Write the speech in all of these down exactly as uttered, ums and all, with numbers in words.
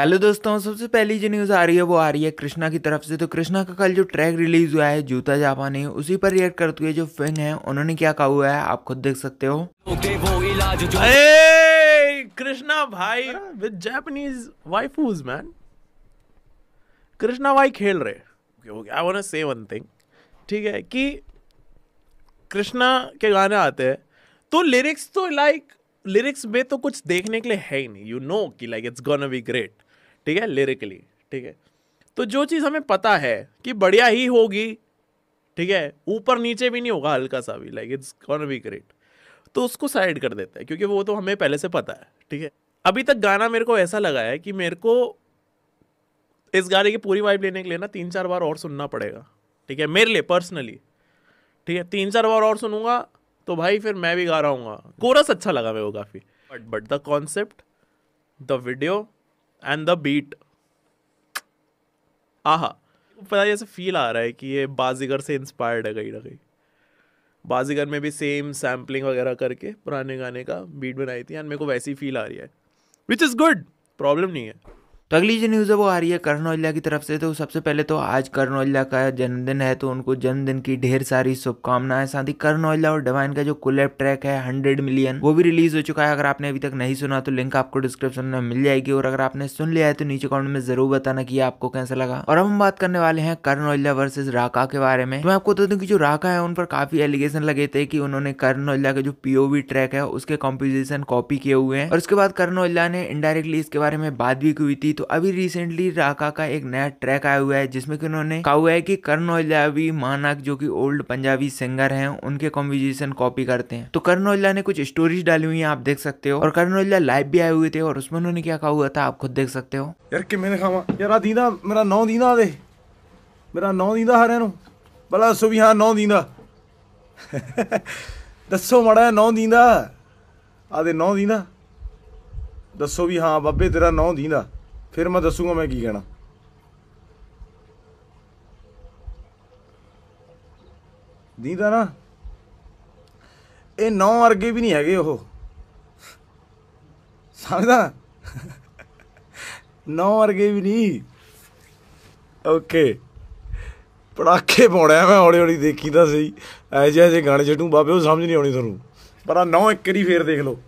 Hello दोस्तों, सबसे पहली जो न्यूज़ आ रही है वो आ रही है कृष्णा की तरफ से। तो कृष्णा का कल जो ट्रैक रिलीज हुआ है जूता जापानी, उसी पर रिएक्ट करते हुए जो फैन है उन्होंने क्या कहा हुआ है आप खुद देख सकते हो। कृष्णा भाई with Japanese waifus man, Krishna भाई खेल रहे। I want to say one thing, ठीक है कि कृष्णा के गाने आते हैं तो लिरिक्स तो लाइक लिरिक्स में तो कुछ देखने के लिए है ही नहीं, यू नो कि like it's gonna be great, ठीक है लिरिकली, ठीक है। तो जो चीज़ हमें पता है कि बढ़िया ही होगी, ठीक है ऊपर नीचे भी नहीं होगा हल्का सा भी, like it's gonna be great, तो उसको साइड कर देता है क्योंकि वो तो हमें पहले से पता है, ठीक है। अभी तक गाना मेरे को ऐसा लगा है कि मेरे को इस गाने की पूरी वाइब लेने के लिए ना तीन चार बार और सुनना पड़ेगा, ठीक है मेरे लिए पर्सनली, ठीक है तीन चार बार और सुनूंगा तो भाई फिर मैं भी गा रहा हूँ। कोरस अच्छा लगा मेरे को काफ़ी, but but the concept, the video and the beat, आहा पता नहीं ऐसे फील आ रहा है कि ये बाजीगर से इंस्पायर्ड है कहीं ना कहीं। बाजीगर में भी सेम सैम्पलिंग वगैरह करके पुराने गाने का बीट बनाई थी एंड मेरे को वैसी फील आ रही है, विच इज़ गुड, प्रॉब्लम नहीं है। तो अगली जो न्यूज़ है वो आ रही है करन औजला की तरफ से। तो सबसे पहले तो आज करन औजला का जन्मदिन है, तो उनको जन्मदिन की ढेर सारी शुभकामनाएं। साथ ही करन औजला और डिवाइन का जो कोलैब ट्रैक है हंड्रेड मिलियन, वो भी रिलीज हो चुका है। अगर आपने अभी तक नहीं सुना तो लिंक आपको डिस्क्रिप्शन में मिल जाएगी, और अगर आपने सुन लिया है तो नीचे कॉमेंट में जरूर बताना कि आपको कैसा लगा। और अब हम बात करने वाले हैं करन औजला वर्सेज राका के बारे में। तो मैं आपको बता दूं कि जो राका है उन पर काफी एलिगेशन लगे थे कि उन्होंने करन औजला का जो पीओवी ट्रैक है उसके कॉम्पोजिशन कॉपी किए हुए हैं, और उसके बाद करन औजला ने इनडायरेक्टली इसके बारे में बात भी हुई थी। तो अभी रिसेंटली राका का एक नया ट्रैक आया हुआ है जिसमें कि उन्होंने कहा हुआ है कि करन औजला भी मानक जो कि ओल्ड पंजाबी सिंगर हैं उनके कॉम्पोजिशन कॉपी करते हैं। तो करन औजला ने कुछ स्टोरीज डाली हुई हैं आप देख सकते हो, और करन औजला लाइव भी आए हुए थे और उसमें उन्होंने क्या कहा हुआ था आप खुद देख सकते हो। यार कि मैंने खावा यार दीदा मेरा नौ दीदा दे मेरा नौ दीदा हर नु भला सो भी हां नौ दीदा दसो मड़ा नौ दीदा आ दे नौ दीदा दसो भी हां बाबे तेरा नौ दीदा फिर मैं दसूंगा मैं की कहना। दीदा ना ये नौ वर्गे भी नहीं है वो, समझदा नौ वर्गे भी नहीं। ओके पड़ाके पाने मैं हौली हौली देखी तो सही ऐसे ऐसे गाने छटू बाबे वो समझ नहीं आनी थोनू पर नौ एक ही फिर देख लो।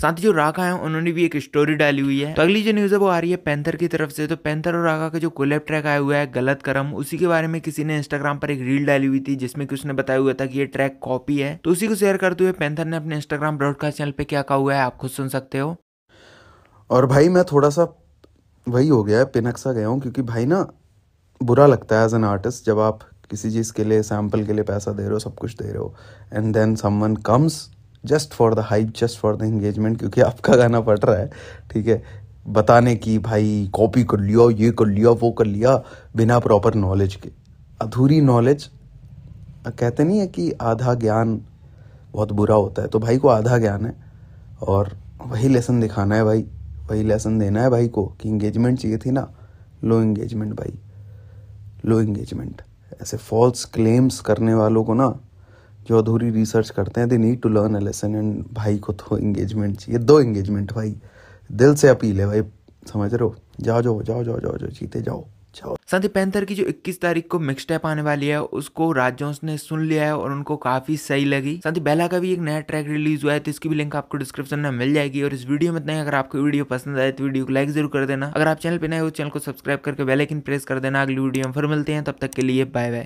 साथ ही जो राका है उन्होंने भी एक स्टोरी डाली हुई है। तो अगली जो न्यूज़ है वो आ रही है पैंथर की तरफ से। तो पैंथर और राका का जो कोलैब ट्रैक आया हुआ है गलत कर्म, उसी के बारे में किसी ने इंस्टाग्राम पर एक रील डाली हुई थी जिसमें कि उसने बताया हुआ था कि ये ट्रैक कॉपी है। तो उसी को शेयर करते हुए पैंथर ने अपने इंस्टाग्राम ब्रॉडकास्ट चैनल पर क्या कहा हुआ है आप खुद सुन सकते हो। और भाई मैं थोड़ा सा वही हो गया पिनक सा गया हूँ, क्योंकि भाई ना बुरा लगता है एज एन आर्टिस्ट जब आप किसी चीज़ के लिए सैम्पल के लिए पैसा दे रहे हो सब कुछ दे रहे हो and then someone comes just for the hype just for the engagement, क्योंकि आपका गाना पड़ रहा है, ठीक है बताने की भाई कॉपी कर लिया ये कर लिया वो कर लिया बिना प्रॉपर नॉलेज के। अधूरी नॉलेज, कहते नहीं है कि आधा ज्ञान बहुत बुरा होता है, तो भाई को आधा ज्ञान है और वही लेसन दिखाना है भाई, वही लेसन देना है भाई को कि एंगेजमेंट चाहिए थी ना, लो एंगेजमेंट भाई लो एंगेजमेंट। ऐसे फॉल्स क्लेम्स करने वालों को ना जो अधूरी रिसर्च करते हैं they need to learn a lesson, and भाई को तो इंगेजमेंट चाहिए, दो इंगेजमेंट भाई, दिल से अपील है भाई समझ रहे हो, जाओ जाओ जाओ जाओ जाओ जीते जाओ। साथ ही पैंथर की जो इक्कीस तारीख को मिक्स टैप आने वाली है उसको राज जोंस ने सुन लिया है और उनको काफी सही लगी। साथ ही बेला का भी एक नया ट्रैक रिलीज हुआ है तो इसकी भी लिंक आपको डिस्क्रिप्शन में मिल जाएगी। और इस वीडियो में इतना ही, अगर आपको वीडियो पसंद आए तो वीडियो को लाइक जरूर कर देना, अगर आप चैनल पर नए हो चैनल को सब्सक्राइब करके बेल आइकन प्रेस कर देना। अगली वीडियो में फिर मिलते हैं, तब तक के लिए बाय बाय।